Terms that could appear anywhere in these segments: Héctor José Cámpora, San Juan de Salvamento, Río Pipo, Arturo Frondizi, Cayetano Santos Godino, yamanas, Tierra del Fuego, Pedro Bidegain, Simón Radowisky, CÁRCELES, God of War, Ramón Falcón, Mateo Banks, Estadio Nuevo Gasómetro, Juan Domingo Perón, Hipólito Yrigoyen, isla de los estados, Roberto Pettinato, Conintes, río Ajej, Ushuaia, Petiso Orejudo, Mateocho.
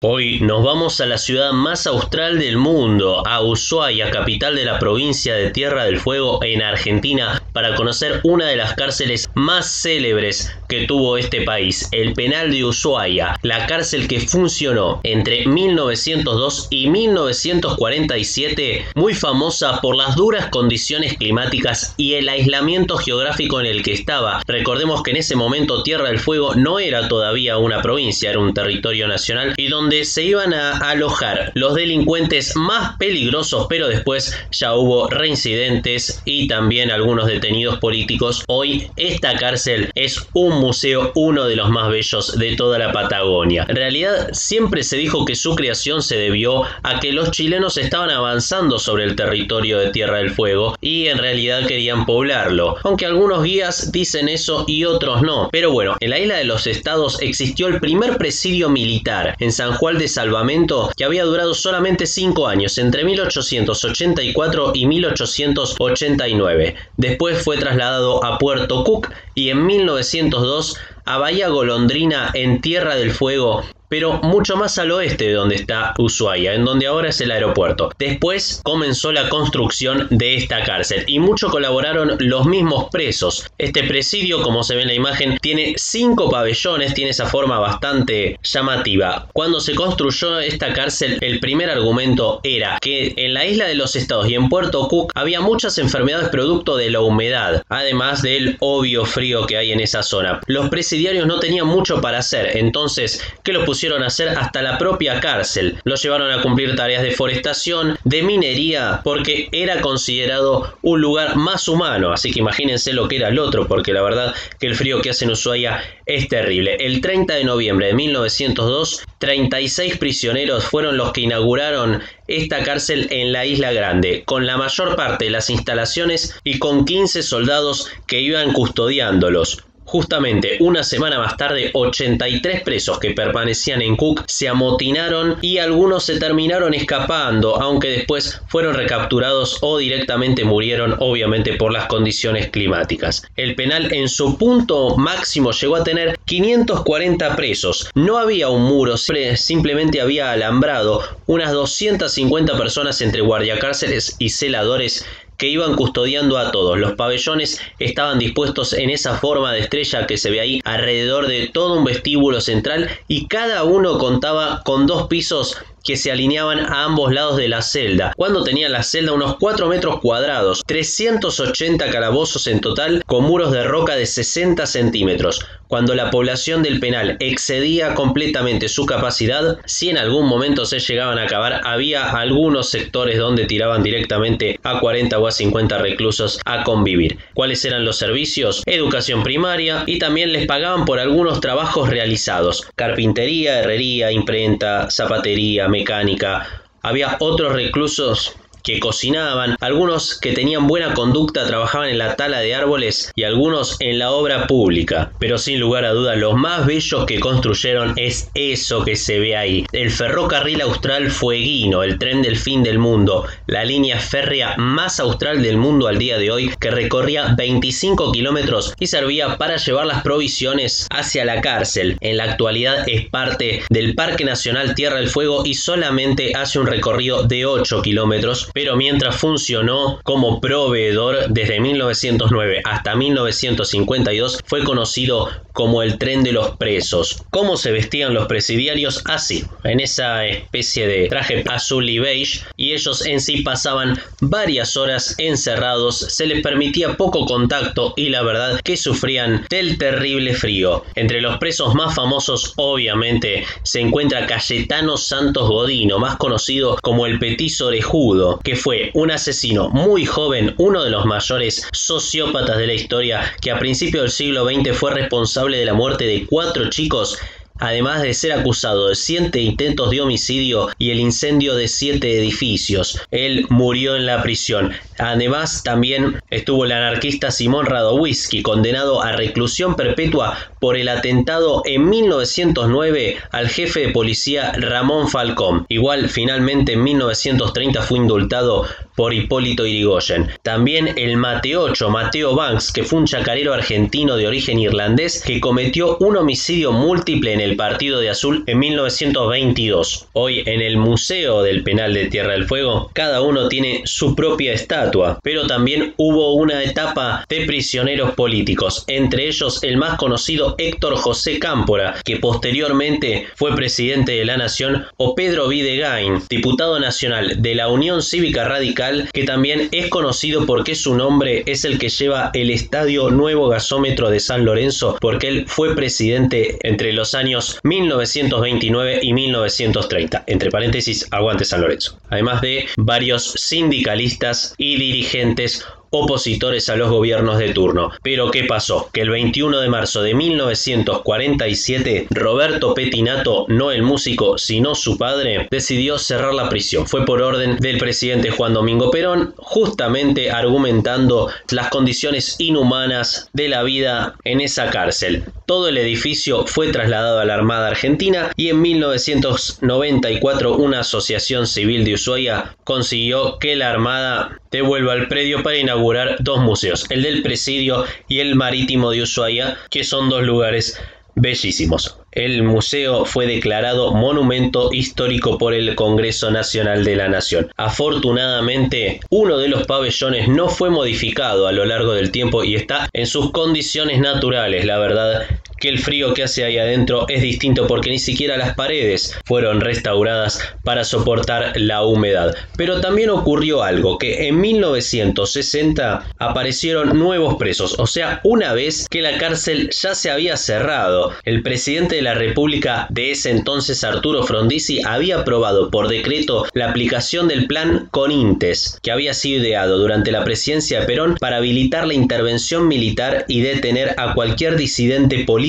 Hoy nos vamos a la ciudad más austral del mundo, a Ushuaia, capital de la provincia de Tierra del Fuego en Argentina, para conocer una de las cárceles más célebres que tuvo este país, el penal de Ushuaia, la cárcel que funcionó entre 1902 y 1947, muy famosa por las duras condiciones climáticas y el aislamiento geográfico en el que estaba. Recordemos que en ese momento Tierra del Fuego no era todavía una provincia, era un territorio nacional y donde se iban a alojar los delincuentes más peligrosos, pero después ya hubo reincidentes y también algunos detenidos políticos. Hoy esta cárcel es un museo, uno de los más bellos de toda la Patagonia. En realidad siempre se dijo que su creación se debió a que los chilenos estaban avanzando sobre el territorio de Tierra del Fuego y en realidad querían poblarlo, aunque algunos guías dicen eso y otros no. Pero bueno, en la isla de los estados existió el primer presidio militar en San Juan de Salvamento, que había durado solamente 5 años, entre 1884 y 1889. Después fue trasladado a Puerto Cook y en 1902 a Bahía Golondrina en Tierra del Fuego, pero mucho más al oeste de donde está Ushuaia, en donde ahora es el aeropuerto. Después comenzó la construcción de esta cárcel y mucho colaboraron los mismos presos. Este presidio, como se ve en la imagen, tiene 5 pabellones, tiene esa forma bastante llamativa. Cuando se construyó esta cárcel, el primer argumento era que en la isla de los estados y en Puerto Cook había muchas enfermedades producto de la humedad, además del obvio frío que hay en esa zona. Los presidiarios no tenían mucho para hacer, entonces, ¿qué los pusieron a hacer hasta la propia cárcel? Lo llevaron a cumplir tareas de forestación, de minería, porque era considerado un lugar más humano. Así que imagínense lo que era el otro, porque la verdad que el frío que hace en Ushuaia es terrible. El 30 de noviembre de 1902, 36 prisioneros fueron los que inauguraron esta cárcel en la Isla Grande, con la mayor parte de las instalaciones y con 15 soldados que iban custodiándolos. Justamente una semana más tarde, 83 presos que permanecían en Cook se amotinaron y algunos se terminaron escapando, aunque después fueron recapturados o directamente murieron, obviamente por las condiciones climáticas. El penal en su punto máximo llegó a tener 540 presos. No había un muro, simplemente había alambrado. Unas 250 personas entre guardiacárceles y celadores que iban custodiando a todos. Los pabellones estaban dispuestos en esa forma de estrella que se ve ahí alrededor de todo un vestíbulo central y cada uno contaba con 2 pisos que se alineaban a ambos lados de la celda. Cuando tenían la celda unos 4 metros cuadrados, 380 calabozos en total con muros de roca de 60 centímetros. Cuando la población del penal excedía completamente su capacidad, si en algún momento se llegaban a acabar, había algunos sectores donde tiraban directamente a 40 o a 50 reclusos a convivir. ¿Cuáles eran los servicios? Educación primaria, y también les pagaban por algunos trabajos realizados: carpintería, herrería, imprenta, zapatería, mecánica. Había otros reclusos que cocinaban, algunos que tenían buena conducta trabajaban en la tala de árboles y algunos en la obra pública. Pero sin lugar a dudas, los más bellos que construyeron es eso que se ve ahí: el ferrocarril austral fueguino, el tren del fin del mundo, la línea férrea más austral del mundo al día de hoy, que recorría 25 kilómetros y servía para llevar las provisiones hacia la cárcel. En la actualidad es parte del Parque Nacional Tierra del Fuego y solamente hace un recorrido de 8 kilómetros, pero mientras funcionó como proveedor desde 1909 hasta 1952 fue conocido como el tren de los presos. ¿Cómo se vestían los presidiarios? Así, en esa especie de traje azul y beige, y ellos en sí pasaban varias horas encerrados, se les permitía poco contacto y la verdad que sufrían del terrible frío. Entre los presos más famosos obviamente se encuentra Cayetano Santos Godino, más conocido como el Petiso Orejudo, que fue un asesino muy joven, uno de los mayores sociópatas de la historia, que a principios del siglo XX fue responsable de la muerte de 4 chicos, además de ser acusado de 7 intentos de homicidio y el incendio de 7 edificios. Él murió en la prisión. Además, también estuvo el anarquista Simón Radowisky, condenado a reclusión perpetua por el atentado en 1909 al jefe de policía Ramón Falcón. Igual, finalmente en 1930 fue indultado por Hipólito Yrigoyen. También el Mateocho, Mateo Banks, que fue un chacarero argentino de origen irlandés que cometió un homicidio múltiple en el partido de Azul en 1922. Hoy en el Museo del Penal de Tierra del Fuego, cada uno tiene su propia estatua, pero también hubo una etapa de prisioneros políticos, entre ellos el más conocido Héctor José Cámpora, que posteriormente fue presidente de la Nación, o Pedro Bidegain, diputado nacional de la Unión Cívica Radical, que también es conocido porque su nombre es el que lleva el Estadio Nuevo Gasómetro de San Lorenzo, porque él fue presidente entre los años 1929 y 1930, entre paréntesis, aguante San Lorenzo, además de varios sindicalistas y dirigentes opositores a los gobiernos de turno. Pero ¿qué pasó? Que el 21 de marzo de 1947, Roberto Pettinato, no el músico, sino su padre, decidió cerrar la prisión. Fue por orden del presidente Juan Domingo Perón, justamente argumentando las condiciones inhumanas de la vida en esa cárcel. Todo el edificio fue trasladado a la Armada Argentina y en 1994 una asociación civil de Ushuaia consiguió que la Armada devuelva al predio para inaugurar dos museos, el del Presidio y el Marítimo de Ushuaia, que son dos lugares bellísimos. El museo fue declarado Monumento Histórico por el Congreso Nacional de la Nación. Afortunadamente, uno de los pabellones no fue modificado a lo largo del tiempo y está en sus condiciones naturales. La verdad que el frío que hace ahí adentro es distinto porque ni siquiera las paredes fueron restauradas para soportar la humedad. Pero también ocurrió algo, que en 1960 aparecieron nuevos presos, o sea, una vez que la cárcel ya se había cerrado. El presidente de la República de ese entonces, Arturo Frondizi, había aprobado por decreto la aplicación del plan Conintes, que había sido ideado durante la presidencia de Perón para habilitar la intervención militar y detener a cualquier disidente político,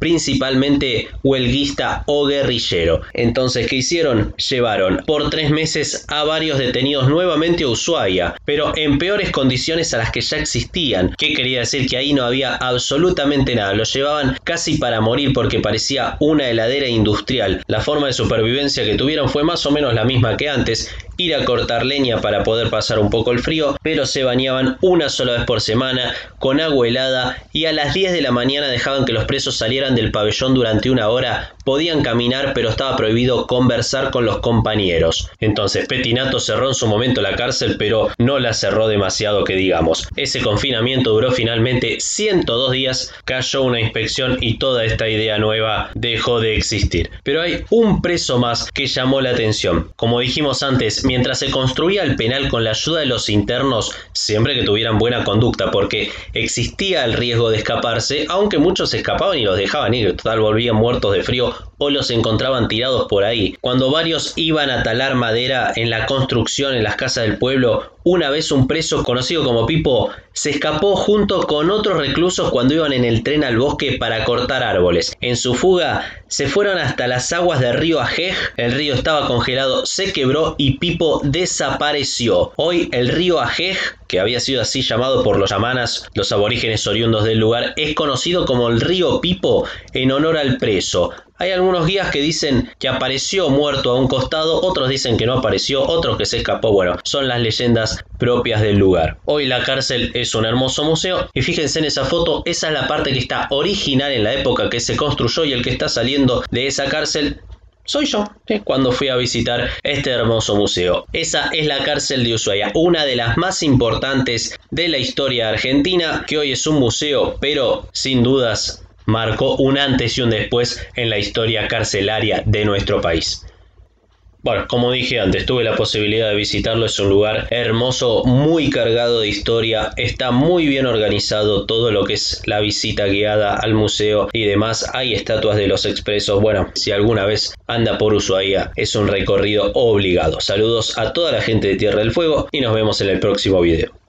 principalmente huelguista o guerrillero. Entonces, ¿qué hicieron? Llevaron por 3 meses a varios detenidos nuevamente a Ushuaia, pero en peores condiciones a las que ya existían. ¿Qué quería decir? Que ahí no había absolutamente nada. Los llevaban casi para morir porque parecía una heladera industrial. La forma de supervivencia que tuvieron fue más o menos la misma que antes: ir a cortar leña para poder pasar un poco el frío, pero se bañaban una sola vez por semana con agua helada y a las 10 de la mañana dejaban que los presos salieran del pabellón durante 1 hora. Podían caminar, pero estaba prohibido conversar con los compañeros. Entonces, Pettinato cerró en su momento la cárcel, pero no la cerró demasiado que digamos. Ese confinamiento duró finalmente 102 días, cayó una inspección y toda esta idea nueva dejó de existir. Pero hay un preso más que llamó la atención. Como dijimos antes, mientras se construía el penal con la ayuda de los internos, siempre que tuvieran buena conducta, porque existía el riesgo de escaparse, aunque muchos escapaban y los dejaban ir, total volvían muertos de frío o los encontraban tirados por ahí. Cuando varios iban a talar madera en la construcción en las casas del pueblo, una vez un preso conocido como Pipo se escapó junto con otros reclusos cuando iban en el tren al bosque para cortar árboles. En su fuga se fueron hasta las aguas del río Ajej, el río estaba congelado, se quebró y Pipo desapareció. Hoy el río Ajej, que había sido así llamado por los yamanas, los aborígenes oriundos del lugar, es conocido como el río Pipo en honor al preso. Hay algunos guías que dicen que apareció muerto a un costado, otros dicen que no apareció, otros que se escapó. Bueno, son las leyendas propias del lugar. Hoy la cárcel es un hermoso museo y fíjense en esa foto, esa es la parte que está original en la época que se construyó, y el que está saliendo de esa cárcel soy yo, cuando fui a visitar este hermoso museo. Esa es la cárcel de Ushuaia, una de las más importantes de la historia argentina, que hoy es un museo, pero sin dudas marcó un antes y un después en la historia carcelaria de nuestro país. Bueno, como dije antes, tuve la posibilidad de visitarlo, es un lugar hermoso, muy cargado de historia, está muy bien organizado todo lo que es la visita guiada al museo y demás, hay estatuas de los expresos. Bueno, si alguna vez anda por Ushuaia, es un recorrido obligado. Saludos a toda la gente de Tierra del Fuego y nos vemos en el próximo video.